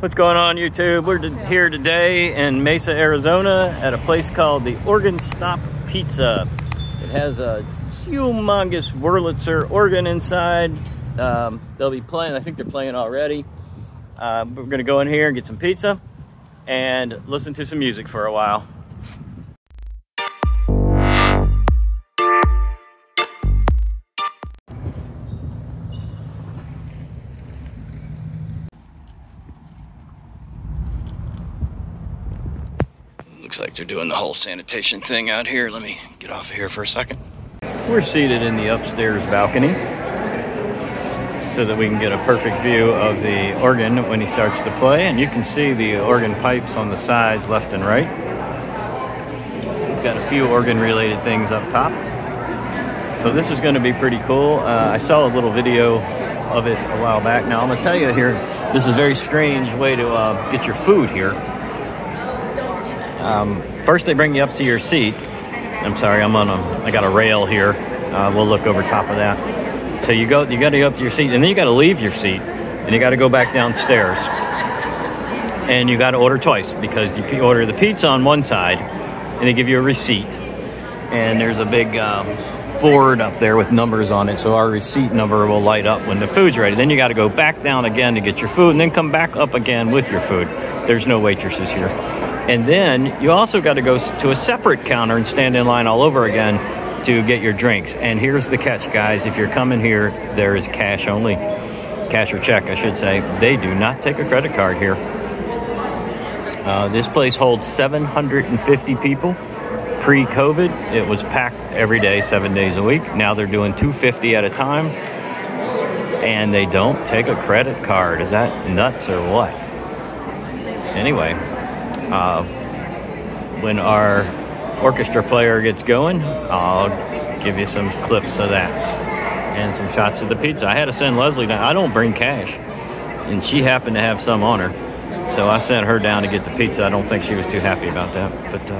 What's going on, YouTube? We're here today in Mesa, Arizona at a place called the Organ Stop Pizza. It has a humongous Wurlitzer organ inside. They'll be playing, I think they're playing already. We're gonna go in here and get some pizza and listen to some music for a while. Looks like they're doing the whole sanitation thing out here. Let me get off of here for a second. We're seated in the upstairs balcony so that we can get a perfect view of the organ when he starts to play. And you can see the organ pipes on the sides, left and right. We've got a few organ-related things up top. So this is gonna be pretty cool. I saw a little video of it a while back. Now I'm gonna tell you here, this is a very strange way to get your food here. First they bring you up to your seat. I'm sorry, I got a rail here. We'll look over top of that. So you gotta go up to your seat, and then you gotta leave your seat, and you gotta go back downstairs. And you gotta order twice, because you order the pizza on one side, and they give you a receipt. And there's a big board up there with numbers on it, so our receipt number will light up when the food's ready. Then you gotta go back down again to get your food, and then come back up again with your food. There's no waitresses here. And then you also got to go to a separate counter and stand in line all over again to get your drinks. And here's the catch, guys. If you're coming here, there is cash only. Cash or check, I should say. They do not take a credit card here. This place holds 750 people. Pre-COVID, it was packed every day, 7 days a week. Now they're doing 250 at a time. And they don't take a credit card. Is that nuts or what? Anyway. When our orchestra player gets going, I'll give you some clips of that and some shots of the pizza. I had to send Leslie down. I don't bring cash, and she happened to have some on her, so I sent her down to get the pizza. I don't think she was too happy about that, but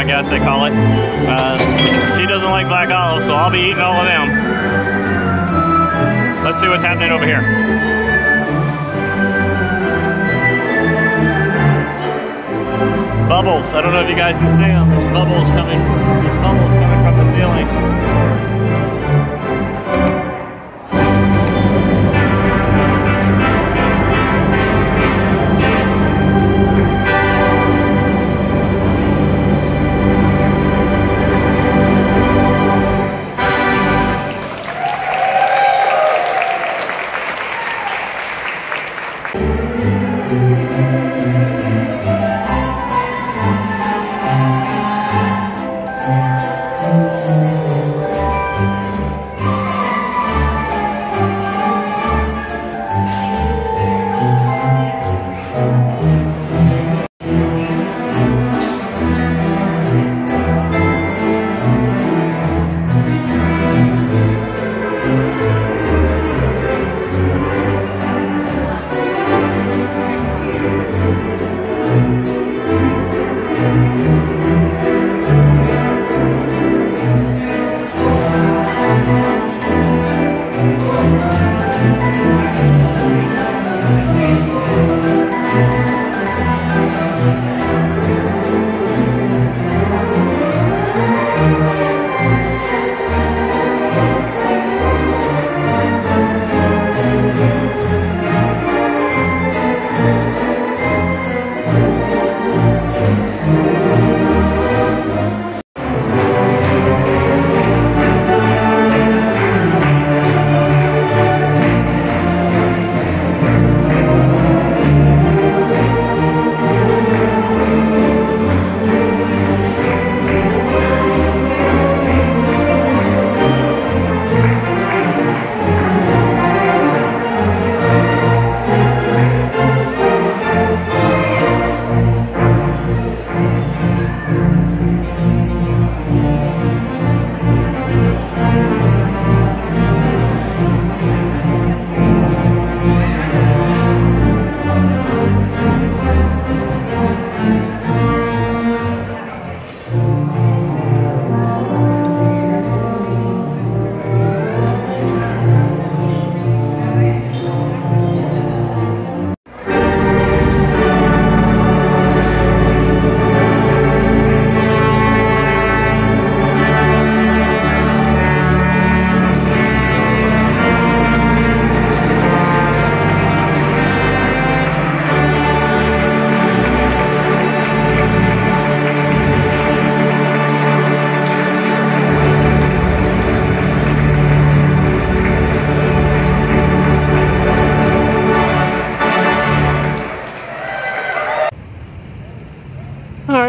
I guess they call it. She doesn't like black olives, so I'll be eating all of them. Let's see what's happening over here. Bubbles. I don't know if you guys can see them. There's bubbles coming. There's bubbles coming from the ceiling.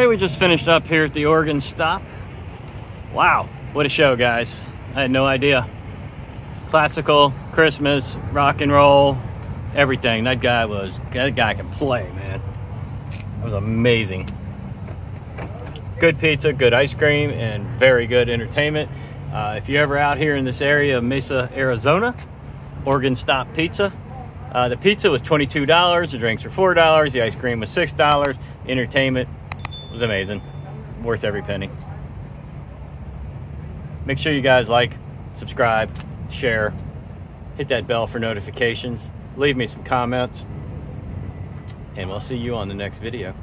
we just finished up here at the Organ Stop. Wow, what a show, guys. I had no idea. Classical, Christmas, rock and roll, everything. That guy can play, man. That was amazing. Good pizza, good ice cream, and very good entertainment. If you're ever out here in this area of Mesa, Arizona, Organ Stop Pizza. The pizza was $22, the drinks were $4, the ice cream was $6. Entertainment was amazing. Worth every penny. Make sure you guys like, subscribe, share, hit that bell for notifications, leave me some comments, and we'll see you on the next video.